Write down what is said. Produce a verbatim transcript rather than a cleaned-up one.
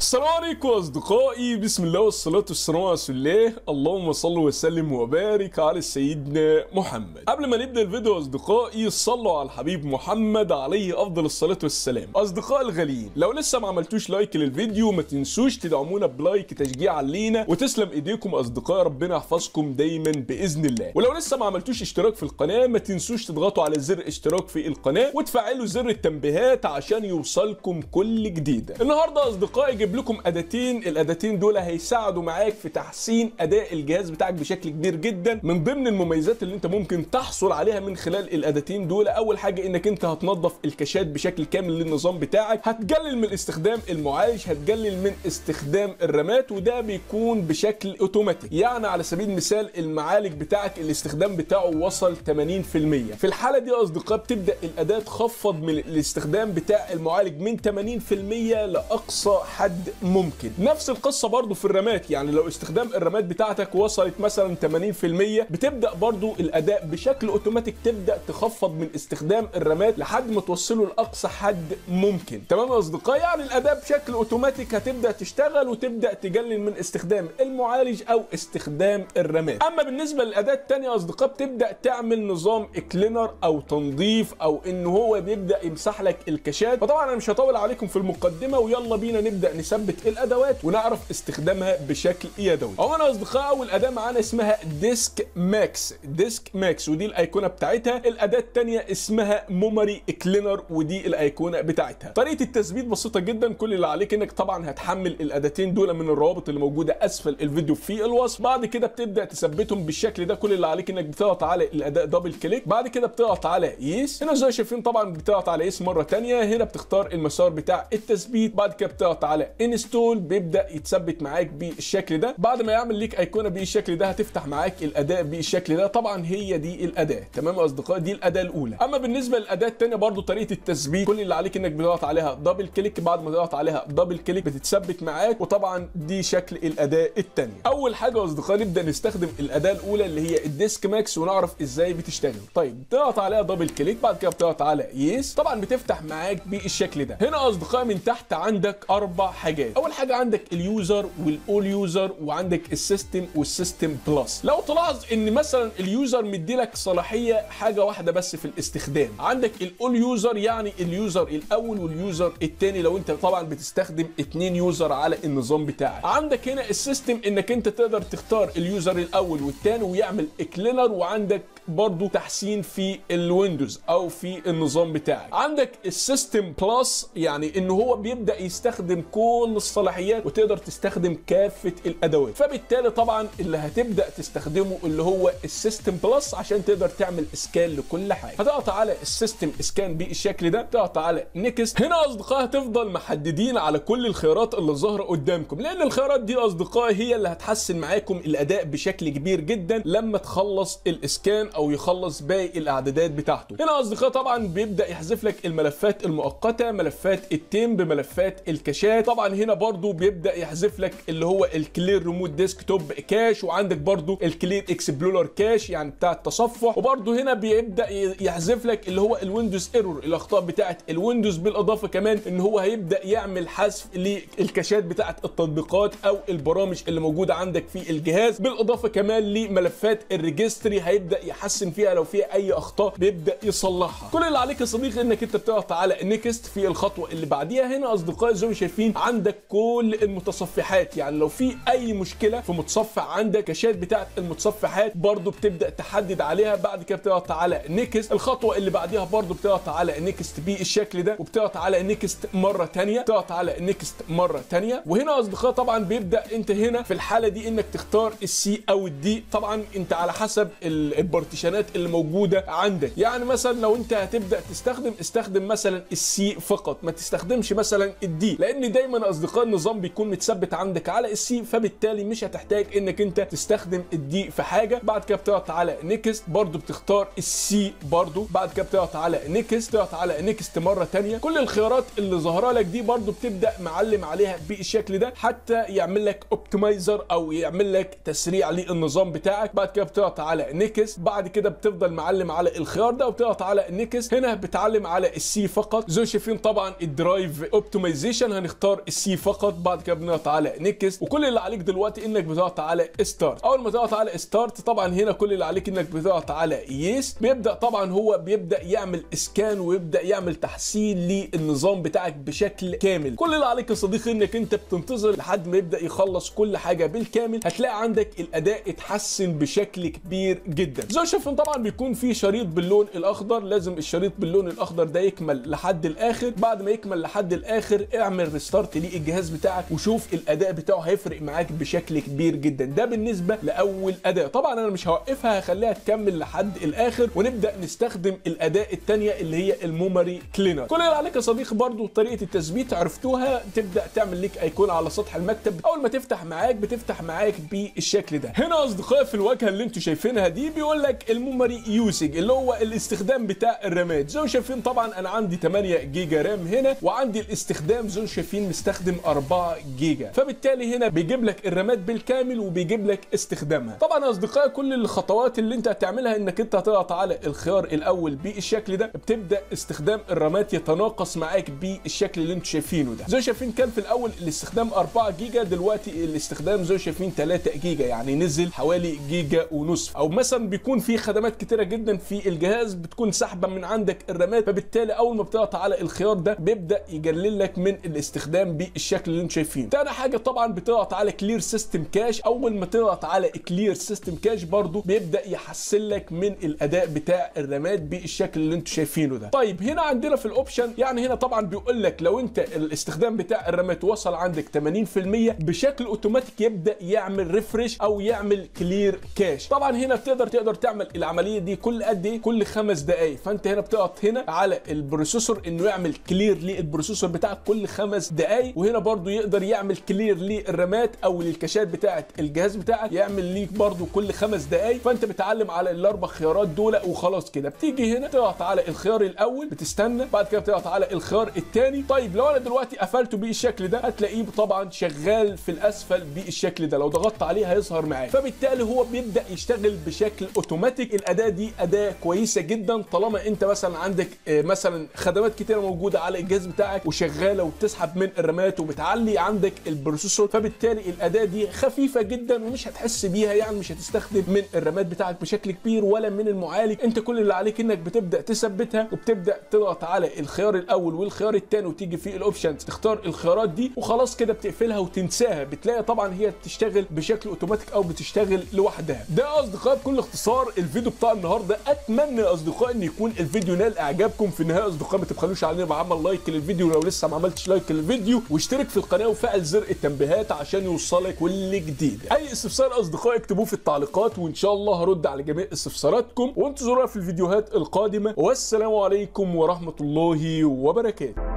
السلام عليكم أصدقائي، بسم الله والصلاة والسلام على رسول الله، اللهم صل وسلم وبارك على سيدنا محمد. قبل ما نبدأ الفيديو أصدقائي صلوا على الحبيب محمد عليه أفضل الصلاة والسلام. أصدقائي الغاليين، لو لسه ما عملتوش لايك للفيديو ما تنسوش تدعمونا بلايك تشجيعا لينا، وتسلم إيديكم أصدقائي، ربنا يحفظكم دايما بإذن الله. ولو لسه ما عملتوش اشتراك في القناة ما تنسوش تضغطوا على زر اشتراك في القناة وتفعلوا زر التنبيهات عشان يوصلكم كل جديد. النهارده أصدقائي جيب لكم اداتين، الاداتين دول هيساعدوا معاك في تحسين اداء الجهاز بتاعك بشكل كبير جدا. من ضمن المميزات اللي انت ممكن تحصل عليها من خلال الاداتين دول، اول حاجه انك انت هتنظف الكاشات بشكل كامل للنظام بتاعك، هتقلل من استخدام المعالج، هتقلل من استخدام الرامات، وده بيكون بشكل اوتوماتيك. يعني على سبيل المثال المعالج بتاعك الاستخدام بتاعه وصل ثمانين بالمية، في الحاله دي يا اصدقائي بتبدا الاداه تخفض من الاستخدام بتاع المعالج من ثمانين بالمية لاقصى حد ممكن. نفس القصه برضو في الرامات، يعني لو استخدام الرامات بتاعتك وصلت مثلا ثمانين بالمية بتبدا برضو الاداء بشكل اوتوماتيك تبدا تخفض من استخدام الرامات لحد ما توصله لاقصى حد ممكن. تمام يا اصدقائي، يعني الاداء بشكل اوتوماتيك هتبدا تشتغل وتبدا تقلل من استخدام المعالج او استخدام الرامات. اما بالنسبه للاداه الثانيه يا اصدقائي بتبدا تعمل نظام كلينر او تنظيف، او ان هو بيبدا يمسح لك الكاشات. فطبعا انا مش هطول عليكم في المقدمه، ويلا بينا نبدا نثبت الادوات ونعرف استخدامها بشكل يدوي. عموما يا اصدقائي اول اداه معانا اسمها ديسك ماكس، ديسك ماكس ودي الايقونه بتاعتها. الاداه الثانيه اسمها ميموري كلينر ودي الايقونه بتاعتها. طريقه التثبيت بسيطه جدا، كل اللي عليك انك طبعا هتحمل الاداتين دول من الروابط اللي موجوده اسفل الفيديو في الوصف. بعد كده بتبدا تثبتهم بالشكل ده، كل اللي عليك انك بتضغط على الاداه دبل كليك، بعد كده بتضغط على يس. هنا زي ما شايفين طبعا بتضغط على يس مره ثانيه، هنا بتختار المسار بتاع التثبيت، بعد كده بتضغط على انستول، بيبدا يتثبت معاك بالشكل ده. بعد ما يعمل ليك ايقونه بالشكل ده هتفتح معاك الاداء بالشكل ده. طبعا هي دي الاداه. تمام يا اصدقائي، دي الاداه الاولى. اما بالنسبه للاداه الثانيه برضو طريقه التثبيت، كل اللي عليك انك بتضغط عليها دبل كليك، بعد ما تضغط عليها دبل كليك بتتثبت معاك. وطبعا دي شكل الاداه الثانيه. اول حاجه يا اصدقائي نبدا نستخدم الاداه الاولى اللي هي الديسك ماكس ونعرف ازاي بتشتغل. طيب بتضغط عليها دبل كليك، بعد كده بتضغط على يس. طبعا بتفتح معاك بالشكل ده. هنا يا اصدقائي من تحت عندك اربع حاجات. اول حاجه عندك اليوزر والاول يوزر، وعندك السيستم والسيستم بلس. لو تلاحظ ان مثلا اليوزر مدي لك صلاحيه حاجه واحده بس في الاستخدام، عندك الاول يوزر يعني اليوزر الاول واليوزر الثاني لو انت طبعا بتستخدم اتنين يوزر على النظام بتاعك. عندك هنا السيستم انك انت تقدر تختار اليوزر الاول والثاني ويعمل كلينر، وعندك برضو تحسين في الويندوز او في النظام بتاعك. عندك السيستم بلس يعني ان هو بيبدا يستخدم كل الصلاحيات وتقدر تستخدم كافه الادوات، فبالتالي طبعا اللي هتبدا تستخدمه اللي هو السيستم بلس عشان تقدر تعمل اسكان لكل حاجه. هتضغط على السيستم اسكان بالشكل ده، تضغط على نيكست. هنا اصدقائي هتفضل محددين على كل الخيارات اللي ظاهره قدامكم، لان الخيارات دي اصدقائي هي اللي هتحسن معاكم الاداء بشكل كبير جدا لما تخلص الاسكان او يخلص باقي الاعدادات بتاعته. هنا اصدقائي طبعا بيبدا يحذف لك الملفات المؤقته، ملفات التيمب، ملفات الكاشات. طبعا هنا برضو بيبدا يحذف لك اللي هو الكلير ريموت ديسك توب كاش، وعندك برضو الكلير اكسبلورر كاش يعني بتاع التصفح. وبرضو هنا بيبدا يحذف لك اللي هو الويندوز ايرور، الاخطاء بتاعه الويندوز، بالاضافه كمان ان هو هيبدا يعمل حذف للكاشات بتاعه التطبيقات او البرامج اللي موجوده عندك في الجهاز، بالاضافه كمان لملفات الريجستري هيبدا يحسن فيها لو فيها اي اخطاء بيبدا يصلحها. كل اللي عليك يا صديقي انك انت بتضغط على نيكست في الخطوه اللي بعديها. هنا اصدقائي زي ما شايفين عندك كل المتصفحات، يعني لو في اي مشكله في متصفح عندك كاشات بتاعه المتصفحات برضو بتبدا تحدد عليها. بعد كده بتضغط على نيكست. الخطوه اللي بعديها برضو بتضغط على نيكست بالشكل ده، وبتضغط على نيكست مره ثانيه، بتضغط على نيكست مره ثانيه. وهنا اصدقائي طبعا بيبدا انت هنا في الحاله دي انك تختار السي او الدي. طبعا انت على حسب البارتيشنات اللي موجوده عندك، يعني مثلا لو انت هتبدا تستخدم استخدم مثلا السي فقط، ما تستخدمش مثلا الدي، لان دايما يا اصدقاء النظام بيكون متثبت عندك على السي، فبالتالي مش هتحتاج انك انت تستخدم الدي في حاجه. بعد كده بتضغط على نيكست، برده بتختار السي برده، بعد كده بتضغط على نيكست، تضغط على نيكست مره ثانيه. كل الخيارات اللي ظاهره لك دي برده بتبدا معلم عليها بالشكل ده حتى يعمل لك اوبتمايزر او يعمل لك تسريع للنظام بتاعك. بعد كده بتضغط على نيكست، بعد كده بتفضل معلم على الخيار ده وبتضغط على نيكست. هنا بتعلم على السي فقط. زي شايفين طبعا الدرايف اوبتمايزيشن هنختار السي فقط، بعد كده بنضغط على نيكست، وكل اللي عليك دلوقتي انك بتضغط على ستارت. اول ما تضغط على ستارت طبعا هنا كل اللي عليك انك بتضغط على يس. بيبدا طبعا هو بيبدا يعمل اسكان ويبدا يعمل تحسين للنظام بتاعك بشكل كامل. كل اللي عليك يا صديقي انك انت بتنتظر لحد ما يبدا يخلص كل حاجه بالكامل، هتلاقي عندك الاداء اتحسن بشكل كبير جدا. زي ما شايفين طبعا بيكون في شريط باللون الاخضر، لازم الشريط باللون الاخضر ده يكمل لحد الاخر. بعد ما يكمل لحد الاخر اعمل ريستارت للجهاز بتاعك وشوف الاداء بتاعه هيفرق معاك بشكل كبير جدا. ده بالنسبه لاول اداء. طبعا انا مش هوقفها، هخليها تكمل لحد الاخر ونبدا نستخدم الاداء الثانيه اللي هي الميموري كلينر. كل اللي عليك يا صديقي برده طريقه التثبيت عرفتوها، تبدا تعمل لك ايقون على سطح المكتب. اول ما تفتح معاك بتفتح معاك بالشكل ده. هنا يا اصدقائي في الواجهه اللي انتم شايفينها دي بيقول لك الميموري يوسج اللي هو الاستخدام بتاع الرامات. زي ما شايفين طبعا انا عندي ثمانية جيجا رام هنا، وعندي الاستخدام زي ما شايفين مستخدم أربعة جيجا، فبالتالي هنا بيجيب لك الرامات بالكامل وبيجيب لك استخدامها. طبعا يا اصدقائي كل الخطوات اللي انت هتعملها انك انت هتضغط على الخيار الاول بالشكل ده، بتبدا استخدام الرامات يتناقص معاك بالشكل اللي انتم شايفينه ده. زي ما شايفين كان في الاول الاستخدام أربعة جيجا، دلوقتي الاستخدام زي ما شايفين ثلاثة جيجا، يعني نزل حوالي جيجا ونصف. او مثلا بيكون في خدمات كتيره جدا في الجهاز بتكون سحبه من عندك الرامات، فبالتالي اول ما بتضغط على الخيار ده بيبدا يجلل لك من الاستخدام بالشكل اللي انتم شايفينه. تاني حاجه طبعا بتضغط على كلير سيستم كاش. اول ما تضغط على كلير سيستم كاش برده بيبدا يحسن لك من الاداء بتاع الرامات بالشكل اللي انتم شايفينه ده. طيب هنا عندنا في الاوبشن، يعني هنا طبعا بيقول لك لو انت الاستخدام بتاع الرامات وصل عندك ثمانين بالمية بشكل اوتوماتيك يبدا يعمل ريفرش او يعمل كلير كاش. طبعا هنا بتقدر تقدر تعمل العمليه دي كل قد ايه؟ كل خمس دقائق. فانت هنا بتضغط هنا على البروسيسور انه يعمل كلير للبروسيسور بتاعك كل خمس دقائق، وهنا برضو يقدر يعمل كلير للرامات او للكاشات بتاعه الجهاز بتاعك، يعمل ليك برضو كل خمس دقائق. فانت بتعلم على الاربع خيارات دول وخلاص كده. بتيجي هنا تضغط على الخيار الاول، بتستنى، بعد كده بتضغط على الخيار الثاني. طيب لو انا دلوقتي قفلته بالشكل ده هتلاقيه طبعا شغال في الاسفل بالشكل ده، لو ضغطت عليه هيظهر معاك، فبالتالي هو بيبدا يشتغل بشكل اوتوماتيك. الاداه دي اداه كويسه جدا طالما انت مثلا عندك مثلا خدمات كتيره موجوده على الجهاز بتاعك وشغاله وبتسحب من الرامات وبتعلي عندك البروسيسور، فبالتالي الاداه دي خفيفه جدا ومش هتحس بيها، يعني مش هتستخدم من الرامات بتاعك بشكل كبير ولا من المعالج. انت كل اللي عليك انك بتبدا تثبتها وبتبدا تضغط على الخيار الاول والخيار الثاني وتيجي في الاوبشن تختار الخيارات دي وخلاص كده بتقفلها وتنساها. بتلاقي طبعا هي بتشتغل بشكل اوتوماتيك او بتشتغل لوحدها. ده يا اصدقائي بكل اختصار الفيديو بتاع النهارده. اتمنى يا اصدقائي ان يكون الفيديو نال اعجابكم. في النهايه يا اصدقائي ما تبخلوش علينا بعمل لايك للفيديو لو لسه ما عملتش لايك للفيديو، واشترك في القناه وفعل زر التنبيهات عشان يوصلك كل جديد. اي استفسار يا اصدقائي اكتبوه في التعليقات وان شاء الله هرد على جميع استفساراتكم، وانتظرونا في الفيديوهات القادمه. والسلام عليكم ورحمه الله وبركاته.